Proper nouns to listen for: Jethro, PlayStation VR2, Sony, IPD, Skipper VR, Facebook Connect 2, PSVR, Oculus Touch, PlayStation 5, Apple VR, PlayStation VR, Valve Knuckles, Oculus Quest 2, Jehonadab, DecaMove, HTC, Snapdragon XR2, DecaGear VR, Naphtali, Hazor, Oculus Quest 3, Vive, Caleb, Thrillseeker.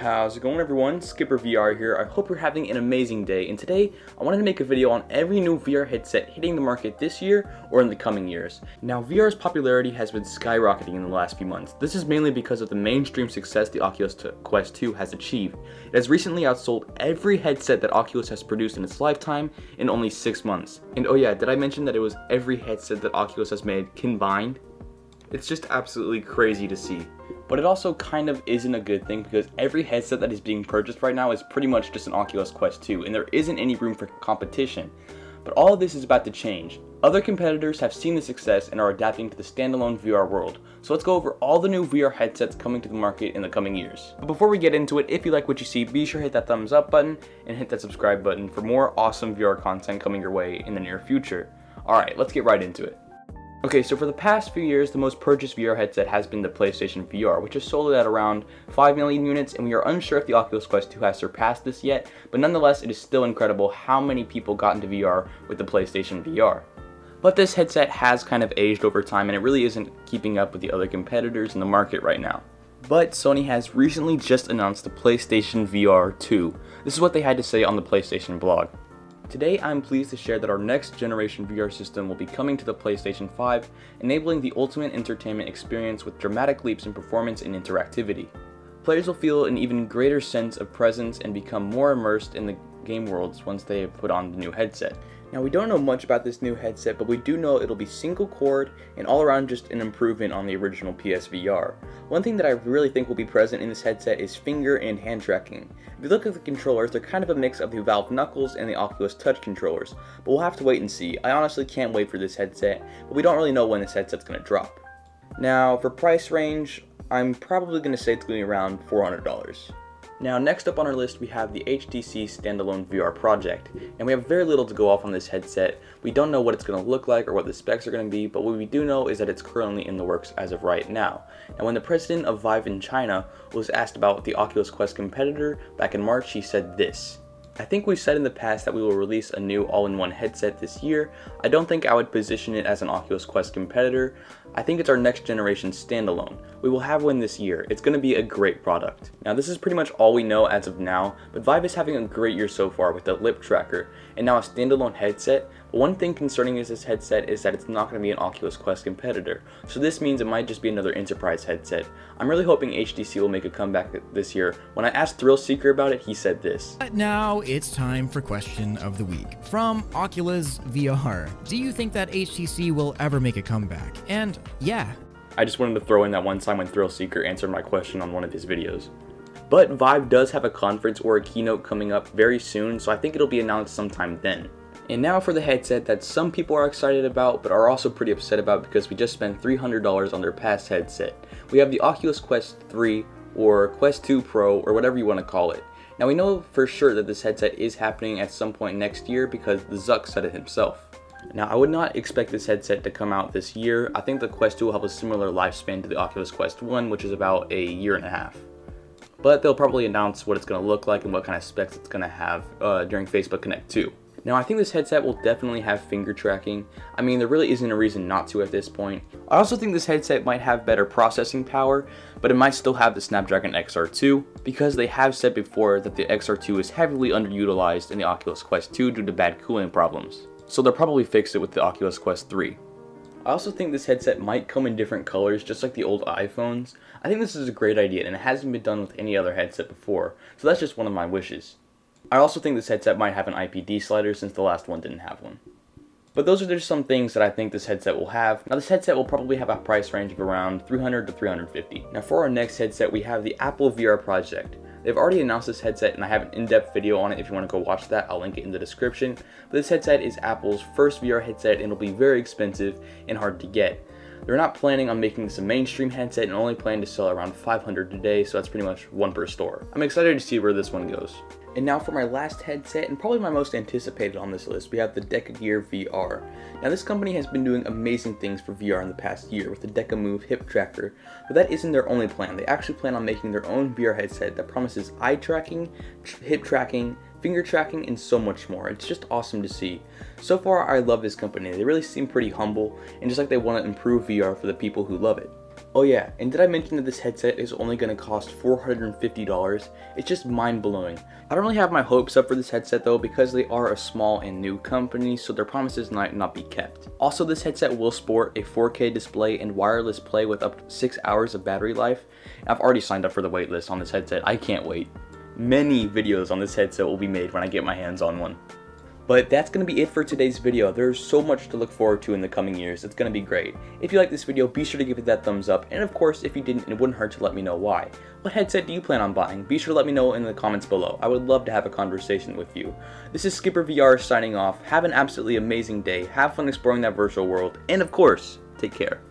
How's it going, everyone? Skipper VR here. I hope you're having an amazing day, and today I wanted to make a video on every new VR headset hitting the market this year or in the coming years. Now, VR's popularity has been skyrocketing in the last few months. This is mainly because of the mainstream success the Oculus Quest 2 has achieved. It has recently outsold every headset that Oculus has produced in its lifetime in only 6 months. And oh yeah, did I mention that it was every headset that Oculus has made combined? It's just absolutely crazy to see. But it also kind of isn't a good thing, because every headset that is being purchased right now is pretty much just an Oculus Quest 2, and there isn't any room for competition. But all of this is about to change. Other competitors have seen the success and are adapting to the standalone VR world. So let's go over all the new VR headsets coming to the market in the coming years. But before we get into it, if you like what you see, be sure to hit that thumbs up button and hit that subscribe button for more awesome VR content coming your way in the near future. Alright, let's get right into it. Okay, so for the past few years, the most purchased VR headset has been the PlayStation VR, which is sold at around 5 million units, and we are unsure if the Oculus Quest 2 has surpassed this yet, but nonetheless, it is still incredible how many people got into VR with the PlayStation VR. But this headset has kind of aged over time, and it really isn't keeping up with the other competitors in the market right now. But Sony has recently just announced the PlayStation VR2. This is what they had to say on the PlayStation blog. Today, I'm pleased to share that our next generation VR system will be coming to the PlayStation 5, enabling the ultimate entertainment experience with dramatic leaps in performance and interactivity. Players will feel an even greater sense of presence and become more immersed in the game worlds once they have put on the new headset. Now, we don't know much about this new headset, but we do know it'll be single cord and all around just an improvement on the original PSVR. One thing that I really think will be present in this headset is finger and hand tracking. If you look at the controllers, they're kind of a mix of the Valve Knuckles and the Oculus Touch controllers, but we'll have to wait and see. I honestly can't wait for this headset, but we don't really know when this headset's going to drop. Now, for price range, I'm probably going to say it's going to be around $400. Now, next up on our list, we have the HTC standalone VR project, and we have very little to go off on this headset. We don't know what it's going to look like or what the specs are going to be, but what we do know is that it's currently in the works as of right now. Now, when the president of Vive in China was asked about the Oculus Quest competitor back in March, he said this: "I think we've said in the past that we will release a new all-in-one headset this year. I don't think I would position it as an Oculus Quest competitor. I think it's our next generation standalone. We will have one this year. It's going to be a great product." Now, this is pretty much all we know as of now, but Vive is having a great year so far with the lip tracker and now a standalone headset. But one thing concerning this headset is that it's not going to be an Oculus Quest competitor. So this means it might just be another enterprise headset. I'm really hoping HTC will make a comeback this year. When I asked Thrillseeker about it, he said this: "Now it's time for question of the week from Oculus VR. Do you think that HTC will ever make a comeback? And yeah." I just wanted to throw in that one time when Thrillseeker answered my question on one of his videos. But Vive does have a conference or a keynote coming up very soon, so I think it'll be announced sometime then. And now for the headset that some people are excited about, but are also pretty upset about because we just spent $300 on their past headset. We have the Oculus Quest 3 or Quest 2 Pro, or whatever you want to call it. Now, we know for sure that this headset is happening at some point next year because the Zuck said it himself. Now, I would not expect this headset to come out this year. I think the Quest 2 will have a similar lifespan to the Oculus Quest 1, which is about a year and a half. But they'll probably announce what it's going to look like and what kind of specs it's going to have during Facebook Connect 2. Now, I think this headset will definitely have finger tracking. I mean, there really isn't a reason not to at this point. I also think this headset might have better processing power, but it might still have the Snapdragon XR2, because they have said before that the XR2 is heavily underutilized in the Oculus Quest 2 due to bad cooling problems. So they'll probably fix it with the Oculus Quest 3. I also think this headset might come in different colors, just like the old iPhones. I think this is a great idea, and it hasn't been done with any other headset before, so that's just one of my wishes. I also think this headset might have an IPD slider, since the last one didn't have one. But those are just some things that I think this headset will have. Now, this headset will probably have a price range of around $300 to $350. Now, for our next headset, we have the Apple VR project. They've already announced this headset, and I have an in-depth video on it if you want to go watch that. I'll link it in the description. But this headset is Apple's first VR headset, and it'll be very expensive and hard to get. They're not planning on making this a mainstream headset and only plan to sell around 500 today, so that's pretty much one per store. I'm excited to see where this one goes. And now for my last headset, and probably my most anticipated on this list, we have the DecaGear VR. Now, this company has been doing amazing things for VR in the past year with the DecaMove hip tracker, but that isn't their only plan. They actually plan on making their own VR headset that promises eye tracking, hip tracking, finger tracking, and so much more. It's just awesome to see. So far, I love this company. They really seem pretty humble, and just like they want to improve VR for the people who love it. Oh yeah, and did I mention that this headset is only going to cost $450? It's just mind-blowing. I don't really have my hopes up for this headset though, because they are a small and new company, so their promises might not be kept. Also, this headset will sport a 4K display and wireless play with up to 6 hours of battery life. I've already signed up for the waitlist on this headset, I can't wait. Many videos on this headset will be made when I get my hands on one. But that's going to be it for today's video. There's so much to look forward to in the coming years. It's going to be great. If you like this video, be sure to give it that thumbs up. And of course, if you didn't, it wouldn't hurt to let me know why. What headset do you plan on buying? Be sure to let me know in the comments below. I would love to have a conversation with you. This is Skipper VR signing off. Have an absolutely amazing day. Have fun exploring that virtual world. And of course, take care.